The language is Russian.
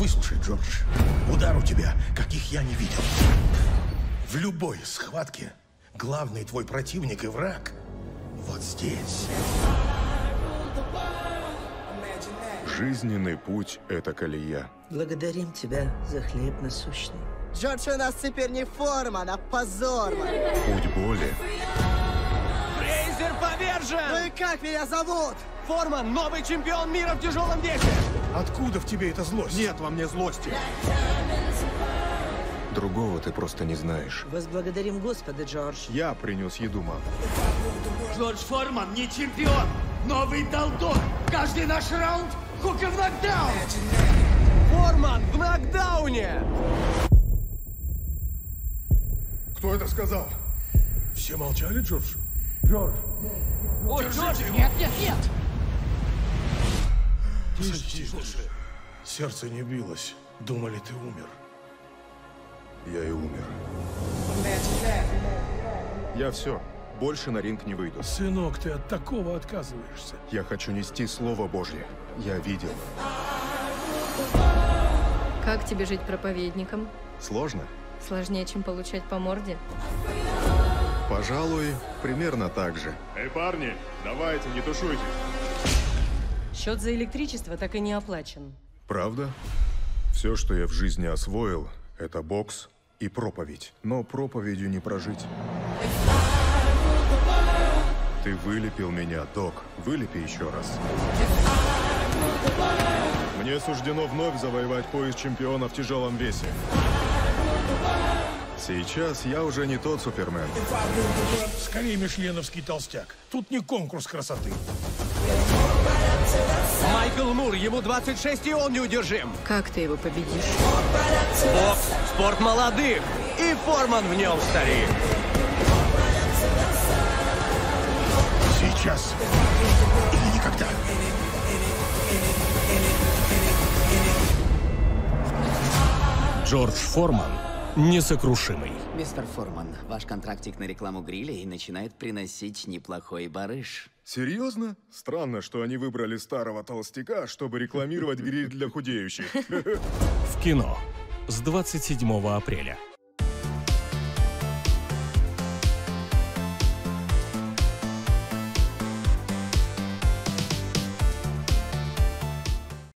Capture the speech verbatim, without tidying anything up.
Выслушай, Джордж, удар у тебя, каких я не видел. В любой схватке главный твой противник и враг вот здесь. Жизненный путь – это колея. Благодарим тебя за хлеб насущный. Джордж у нас теперь не Форман, а Позорман. Путь боли. Фрейзер повержен! Ну и как меня зовут? Форман – новый чемпион мира в тяжелом весе. Откуда в тебе эта злость? Нет во мне злости. Другого ты просто не знаешь. Возблагодарим Господа, Джордж. Я принес еду, мам. Джордж Форман не чемпион. Новый Долдон. Каждый наш раунд – хука в нокдаун. Форман в нокдауне. Кто это сказал? Все молчали, Джордж? Джордж. О, Джордж, нет, нет, нет. Тише, тише. Сердце не билось. Думали, ты умер. Я и умер. Я все. Больше на ринг не выйду. Сынок, ты от такого отказываешься. Я хочу нести Слово Божье. Я видел. Как тебе жить проповедником? Сложно. Сложнее, чем получать по морде? Пожалуй, примерно так же. Эй, парни, давайте, не тушуйтесь. Счет за электричество так и не оплачен. Правда? Все, что я в жизни освоил, это бокс и проповедь. Но проповедью не прожить. Ты вылепил меня, Док. Вылепи еще раз. Мне суждено вновь завоевать пояс чемпиона в тяжелом весе. Сейчас я уже не тот Супермен. Скорее, мишленовский толстяк. Тут не конкурс красоты. Майкл Мур, ему двадцать шесть, и он неудержим. Как ты его победишь? Бокс, спорт молодых, и Форман в нем старик. Сейчас или никогда. Джордж Форман несокрушимый. Мистер Форман, ваш контрактик на рекламу гриля и начинает приносить неплохой барыш. Серьезно? Странно, что они выбрали старого толстяка, чтобы рекламировать гриль для худеющих. В кино с двадцать седьмого апреля.